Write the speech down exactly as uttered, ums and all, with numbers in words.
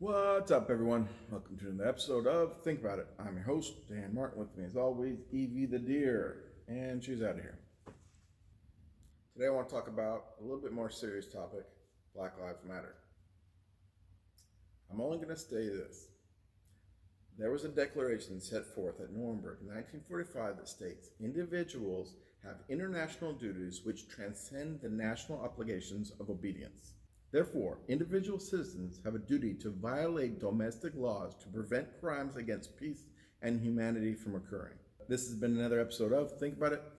What's up, everyone? Welcome to another episode of Think About It. I'm your host, Dan Martin. With me, as always, Evie the Deer, and she's out of here. Today, I want to talk about a little bit more serious topic, Black Lives Matter. I'm only going to say this. There was a declaration set forth at Nuremberg in nineteen forty-five that states, individuals have international duties which transcend the national obligations of obedience. Therefore, individual citizens have a duty to violate domestic laws to prevent crimes against peace and humanity from occurring. This has been another episode of Think About It.